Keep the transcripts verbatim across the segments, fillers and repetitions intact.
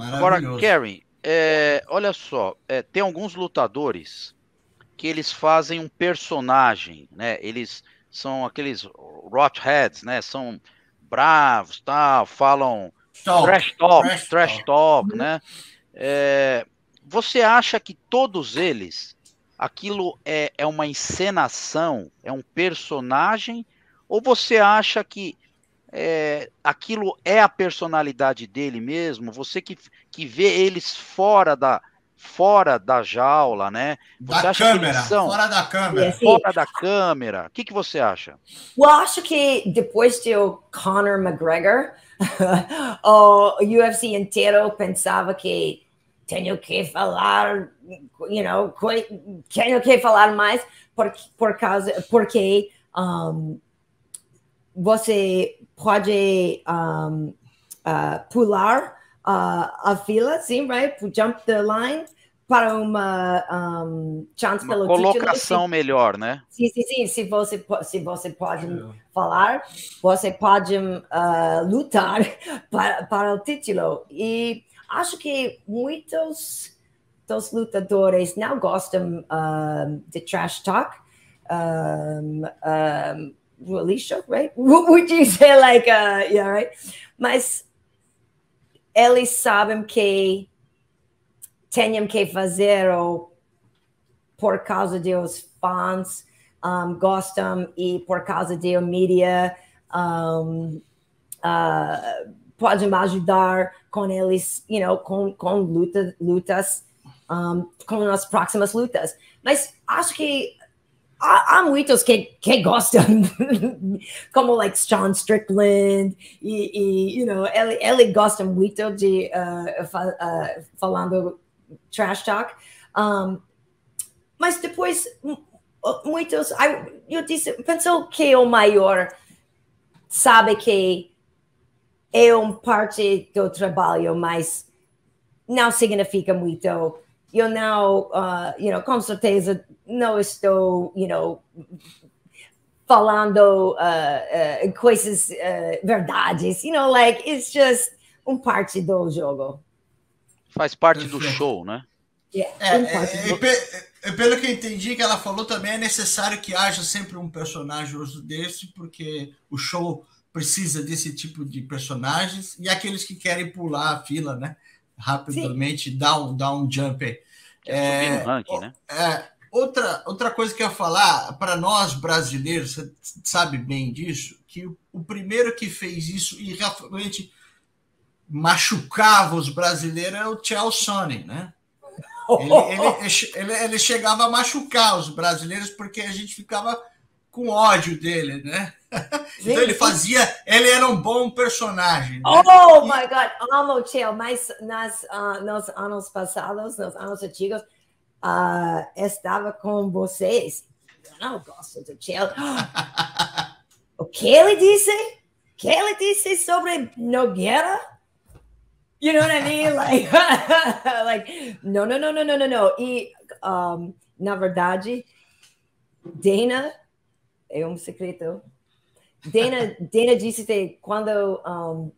Agora, Gary, é, olha só, é, tem alguns lutadores que eles fazem um personagem, né? Eles são aqueles rotheads, né? São bravos, tal, falam talk, trash talk, trash, trash talk, talk, né? É, você acha que todos eles, aquilo é, é uma encenação, é um personagem, ou você acha que é, aquilo é a personalidade dele mesmo? Você que, que vê eles fora da, fora da jaula, né? Você da acha câmera, que eles são... fora da câmera. Fora da câmera. O que, que você acha? Eu acho que depois de o Conor McGregor, o U F C inteiro pensava que tenho que falar, you know, tenho que falar mais por, por causa, porque um, você pode um, uh, pular uh, a fila, sim, right? Jump the line para uma um, chance uma pelo colocação título. Melhor, né? Sim, sim, sim. Se você, se você pode uh. falar, você pode uh, lutar para, para o título. E acho que muitos dos lutadores não gostam uh, de trash talk. Um, um, lixo, right? Would you say like, uh, yeah, right? Mas eles sabem que tenham que fazer ou por causa de os fãs um, gostam e por causa de mídia um, uh, podem ajudar com eles, you know, com, com luta, lutas, um, com as próximas lutas. Mas acho que há muitos que, que gostam, como like Sean Strickland, e, e you know, ele, ele gosta muito de uh, fa, uh, falando trash talk. Um, mas depois, muitos, eu, eu disse, pensou que o maior sabe que é uma parte do trabalho, mas não significa muito. Eu não, uh, you know, com certeza, não estou, you know, falando uh, uh, coisas uh, verdades, you know, like, it's just um parte do jogo. Faz parte do show, né? Yeah, é, um parte é, do... é, é, pelo que eu entendi que ela falou também, é necessário que haja sempre um personagem desse, porque o show precisa desse tipo de personagens e aqueles que querem pular a fila, né? Rapidamente, dar um, dar um jump. É, ranking, né? É, outra, outra coisa que eu ia falar, para nós brasileiros, você sabe bem disso, que o, o primeiro que fez isso e realmente machucava os brasileiros é o Chael Sonnen, né? Ele, ele, ele, ele chegava a machucar os brasileiros porque a gente ficava com ódio dele, né? Então ele fazia, ele era um bom personagem. Né? Oh, e... my God, amo Chael, mas nas, uh, nos anos passados, nos anos antigos, uh, estava com vocês. Eu não gosto do Chael. O que ele disse? O que ele disse sobre Nogueira? You know what I mean? Like, like no, no, no, no, no, no, no. E, um, na verdade, Dana, é um secreto. Dana, Dana disse que quando um,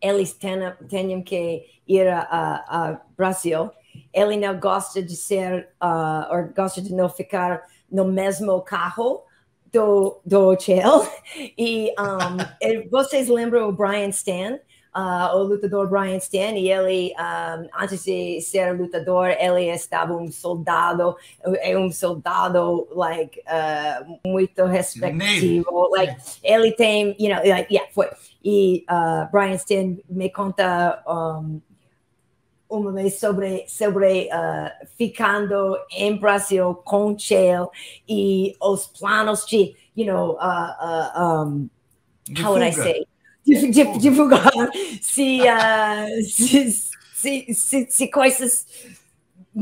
eles tenham, tenham que ir ao Brasil, ele não gosta de ser, uh, ou gosta de não ficar no mesmo carro do, do Chael. E um, vocês lembram o Brian Stann, uh, o lutador Brian Stann, e ele, um, antes de ser lutador, ele estava um soldado, um soldado, like, uh, muito respectivo. Like, ele tem, you know, like, yeah, foi. E uh, Brian Stann me conta um, uma vez sobre, sobre uh, ficando em Brasil com Chael e os planos de, you know, uh, uh, um, how would I say? Divulgar se, uh, se, se, se, se coisas uh,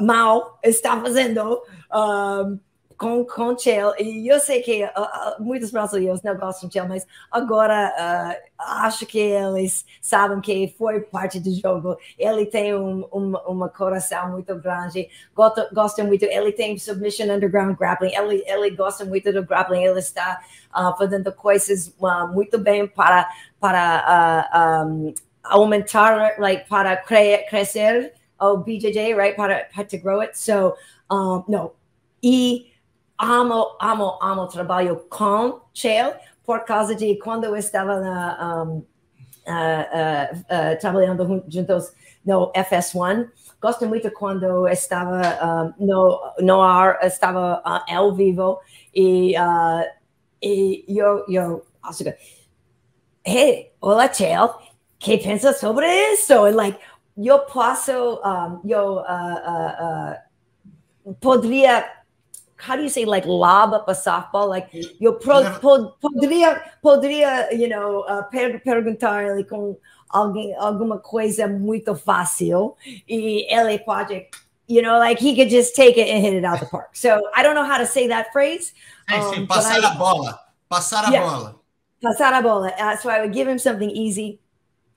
uh, mal está fazendo uh, com, com Chael. E eu sei que uh, muitos brasileiros não gostam de Chael, mas agora uh, acho que eles sabem que foi parte do jogo. Ele tem um, um uma coração muito grande, gosta, gosta muito. Ele tem submission underground grappling, ele, ele gosta muito do grappling, ele está Uh, fazendo coisas uh, muito bem para, para uh, um, aumentar, like para cre crecer, o B J J, right? Para, para grow it. So, um, no. E amo, amo, amo trabalho com Chael, por causa de quando eu estava na, um, uh, uh, uh, trabalhando juntos no F S um. Gosto muito quando estava um, no, no ar, estava uh, ao vivo. E, uh, e eu, eu acho que... Hey, olá, Chael. Que pensa sobre isso? And like, eu posso... Um, eu uh, uh, uh, poderia... How do you say, like, lava para softball? Like, eu pro, pod, podria, podria, you know, uh, per, perguntar-lhe com alguém, alguma coisa muito fácil, e ele pode, you know, like, he could just take it and hit it out the park. So, I don't know how to say that phrase. Um, sim, sim. Passar I, a bola. Passar a yeah, bola. Passar a bola. Uh, so, I would give him something easy.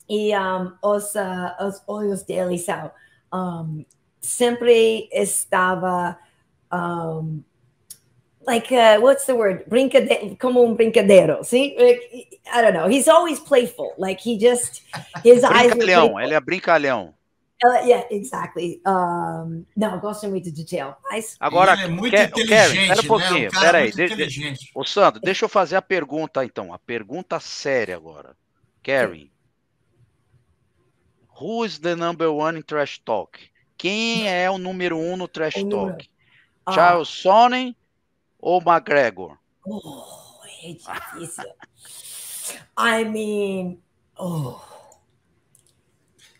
E um, os, uh, os olhos dele são, um, sempre estava... Um, like, uh, what's the word? Brincade como un brincadero, see? Like, I don't know. He's always playful. Like, he just, his eyes are playful. Ele é brincalhão. Uh, yeah, exactly. Um, não, gosto muito de Chael. Mas... Agora, ele é muito quer, inteligente, quero, espera um pouquinho, né? Um cara muito inteligente. Ô, Sandro, deixa eu fazer a pergunta, então. A pergunta séria agora. Karen, who is the number one in trash talk? Quem é o número um no trash é talk? Número. Chael Sonnen ou McGregor? Oh, é difícil. I mean, oh,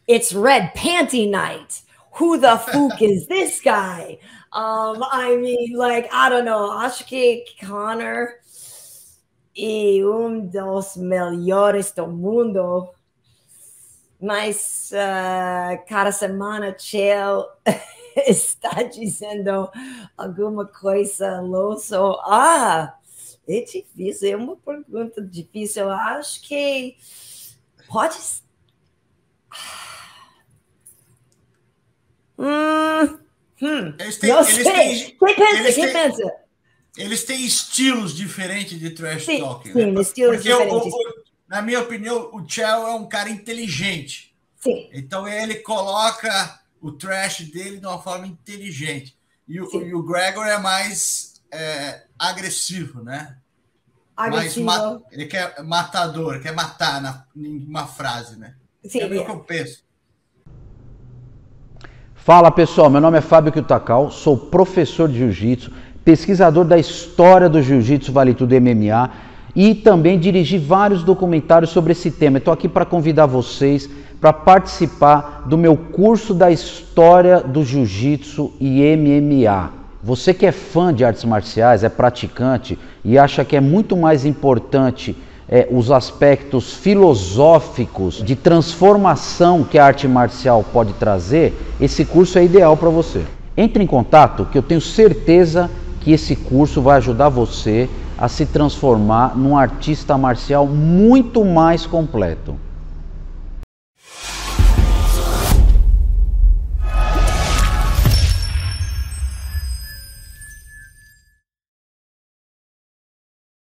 it's red panty night. Who the fuck is this guy? Um, I mean, like, I don't know. Acho que Conor é um dos melhores do mundo. Mas uh, cada semana, Chael está dizendo alguma coisa louça. Ah, é difícil, é uma pergunta difícil. Eu acho que pode... Hum, hum. Eles têm, não sei. Eles têm, quem pensa? Eles têm, quem pensa? Eles têm estilos diferentes de trash sim, talking. Sim, né? Estilos porque diferentes. Eu, eu, na minha opinião, o Chael é um cara inteligente. Sim. Então ele coloca... o trash dele de uma forma inteligente. E o, e o Gregor é mais é, agressivo, né? Agressivo. Mais, ele quer matador, quer matar na, em uma frase, né? Sim, é o que eu penso. Fala, pessoal. Meu nome é Fábio Kitakao, sou professor de jiu-jitsu, pesquisador da história do jiu-jitsu, vale tudo M M A, e também dirigi vários documentários sobre esse tema. Estou aqui para convidar vocês para participar do meu curso da história do jiu-jitsu e M M A. Você que é fã de artes marciais, é praticante e acha que é muito mais importante é, os aspectos filosóficos de transformação que a arte marcial pode trazer, esse curso é ideal para você. Entre em contato, que eu tenho certeza que esse curso vai ajudar você a se transformar num artista marcial muito mais completo.